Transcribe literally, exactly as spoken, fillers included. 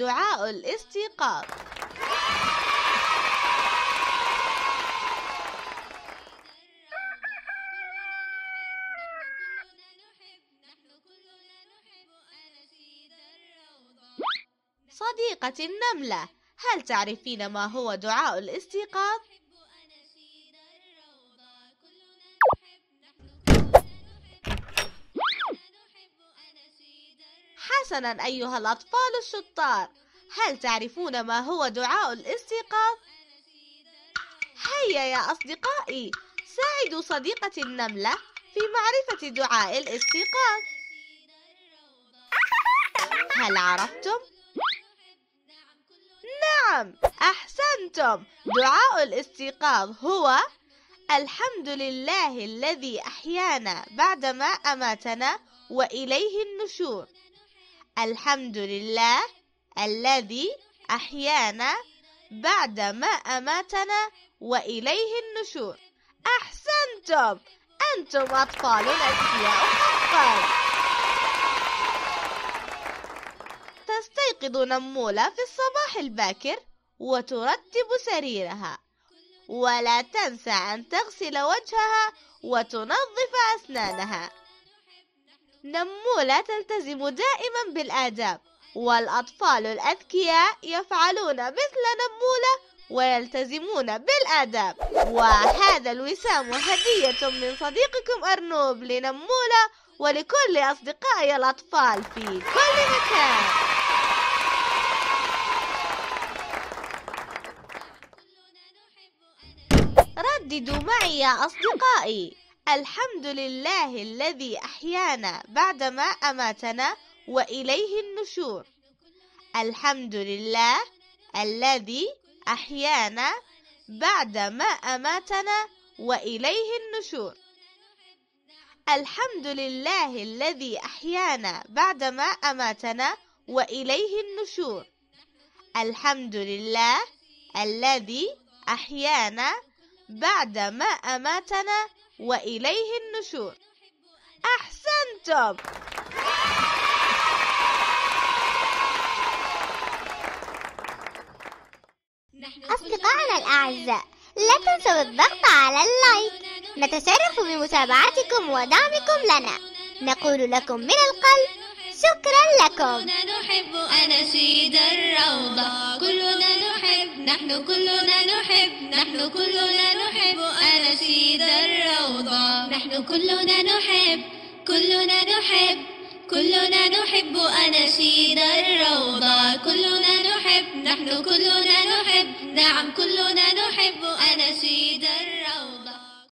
دعاء الاستيقاظ. صديقتي النملة، هل تعرفين ما هو دعاء الاستيقاظ؟ حسناً أيها الأطفال الشطار، هل تعرفون ما هو دعاء الاستيقاظ؟ هيا يا أصدقائي، ساعدوا صديقتي النملة في معرفة دعاء الاستيقاظ. هل عرفتم؟ نعم، أحسنتم. دعاء الاستيقاظ هو: الحمد لله الذي أحيانا بعدما أماتنا وإليه النشور. الحمد لله الذي أحيانا بعدما أماتنا وإليه النشور. أحسنتم، أنتم أطفال أذكياء حقا. تستيقظ نمولة في الصباح الباكر وترتب سريرها، ولا تنسى أن تغسل وجهها وتنظف أسنانها. نمولة تلتزم دائما بالآداب، والأطفال الأذكياء يفعلون مثل نمولة ويلتزمون بالآداب. وهذا الوسام هدية من صديقكم أرنوب لنمولة ولكل أصدقائي الأطفال في كل مكان. رددوا معي يا أصدقائي: الحمد لله الذي أحيانا بعدما أماتنا وإليه النشور. الحمد لله الذي أحيانا بعدما أماتنا وإليه النشور. الحمد لله الذي أحيانا بعدما أماتنا وإليه النشور. الحمد لله الذي أحيانا بعدما أماتنا وإليه النشور. أحسنتم. أصدقائنا الأعزاء، لا تنسوا الضغط على اللايك، نتشرف بمتابعتكم ودعمكم لنا. نقول لكم من القلب شكرا لكم. كلنا نحب أناشيد الروضة، كلنا نحب، نحن كلنا نحب، نحن كلنا نحب أناشيد الروضة، نحن كلنا نحب، كلنا نحب، كلنا نحب أناشيد الروضة، كلنا نحب، نحن كلنا نحب، نعم كلنا نحب أناشيد الروضة.